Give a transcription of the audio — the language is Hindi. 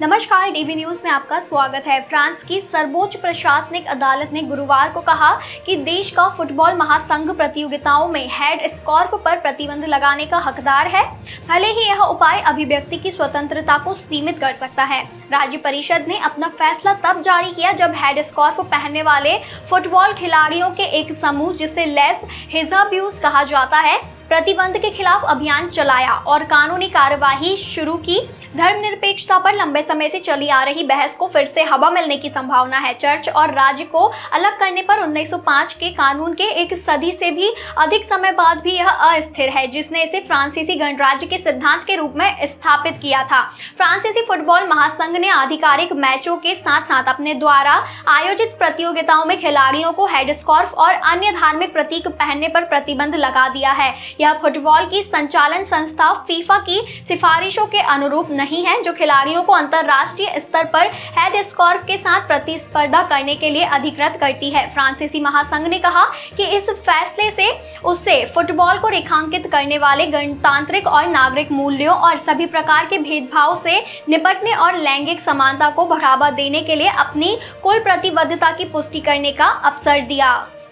नमस्कार, डीवी न्यूज में आपका स्वागत है। फ्रांस की सर्वोच्च प्रशासनिक अदालत ने गुरुवार को कहा कि देश का फुटबॉल महासंघ प्रतियोगिताओं में हेड स्कॉर्फ पर प्रतिबंध लगाने का हकदार है, भले ही यह उपाय अभिव्यक्ति की स्वतंत्रता को सीमित कर सकता है। राज्य परिषद ने अपना फैसला तब जारी किया जब हेड स्कॉर्फ पहनने वाले फुटबॉल खिलाड़ियों के एक समूह, जिसे लेस हिजाबीज़ कहा जाता है, प्रतिबंध के खिलाफ अभियान चलाया और कानूनी कार्यवाही शुरू की। धर्मनिरपेक्षता पर लंबे समय से चली आ रही बहस को फिर से हवा मिलने की संभावना है। चर्च और राज्य को अलग करने पर 1905 के कानून के एक सदी से भी अधिक समय बाद भी यह अस्थिर है, जिसने इसे फ्रांसीसी गणराज्य के सिद्धांत के रूप में स्थापित किया था। फ्रांसीसी फुटबॉल महासंघ ने आधिकारिक मैचों के साथ साथ अपने द्वारा आयोजित प्रतियोगिताओं में खिलाड़ियों को हेड स्कॉर्फ और अन्य धार्मिक प्रतीक पहनने पर प्रतिबंध लगा दिया है। यह फुटबॉल की संचालन संस्था फीफा की सिफारिशों के अनुरूप नहीं है, जो खिलाड़ियों को अंतरराष्ट्रीय स्तर पर हेड स्कॉर्फ के साथ प्रतिस्पर्धा करने के लिए अधिकृत करती है। फ्रांसीसी महासंघ ने कहा कि इस फैसले से उसे फुटबॉल को रेखांकित करने वाले गणतांत्रिक और नागरिक मूल्यों और सभी प्रकार के भेदभाव से निपटने और लैंगिक समानता को बढ़ावा देने के लिए अपनी कुल प्रतिबद्धता की पुष्टि करने का अवसर दिया।